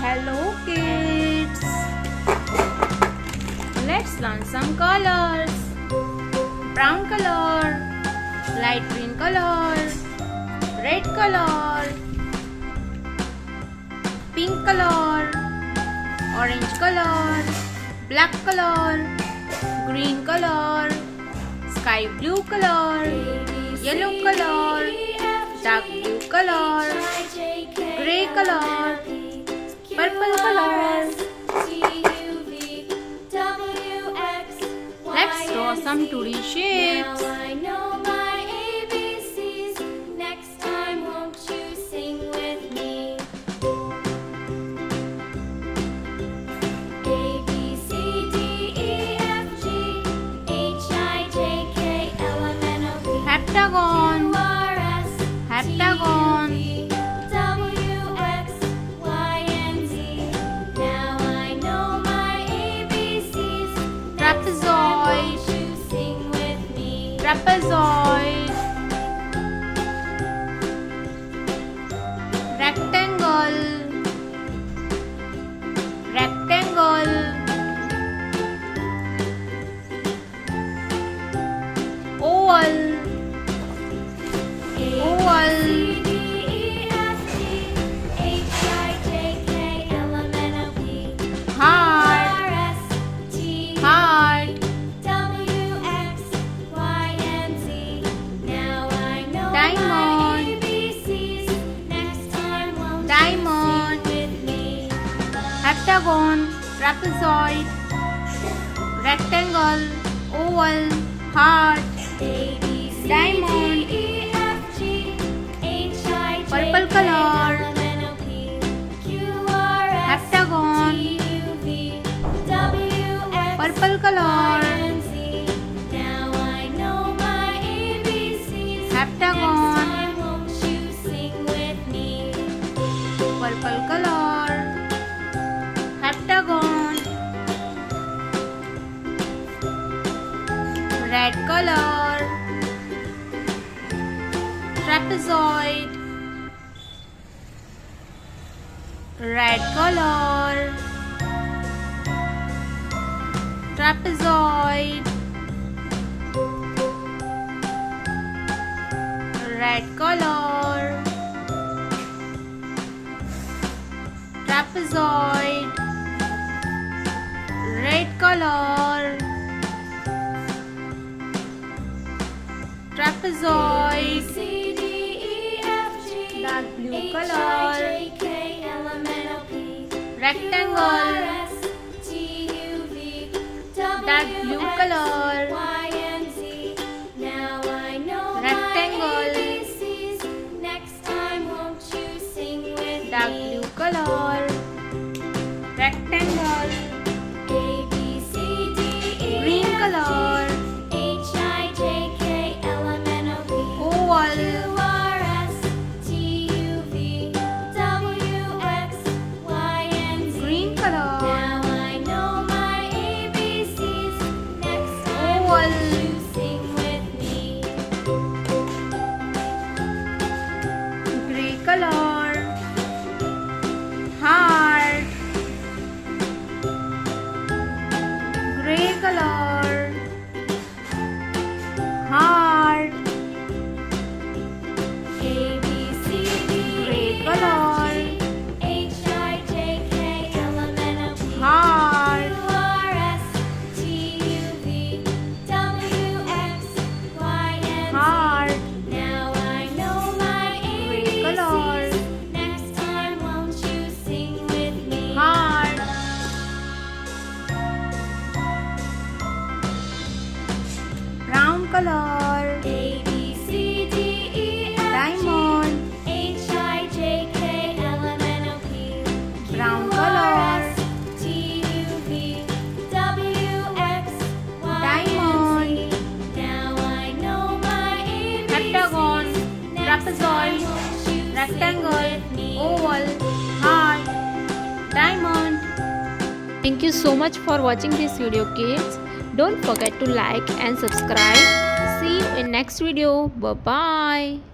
Hello kids, let's learn some colors. Brown color, light green color, red color, pink color, orange color, black color, green color, sky blue color, yellow color, dark blue color, gray color, purple color. Let's draw some 2D shapes. Next time, won't you sing with me? A B C D E F G H I J K L M N O P. Heptagon. Heptagon. Trapezoid, sing with me. Trapezoid, rectangle, rectangle, oval, oval, heart, heart. Heptagon, trapezoid, rectangle, oval, heart, diamond, purple color, heptagon, purple color, heptagon, purple color. Heptagon, red color, trapezoid, red color, trapezoid, red color, trapezoid, red color, trapezoid, dark blue color, rectangle, dark blue color, rectangle, dark blue color, rectangle. Color, H I J K L M N O P, oval, Q R S T U V W X Y and Z, green color. Now I know my ABCs. Next time, oval, you sing with me. Gray color, heart, gray color. Color, A B C D E F, diamond, H I J K L M N O P, brown color, T U V W X Y, diamond. Now I know my ABCs. Heptagon, trapezoid, rectangle, oval, heart, diamond. Thank you so much for watching this video, kids. Don't forget to like and subscribe. See you in next video. Bye-bye.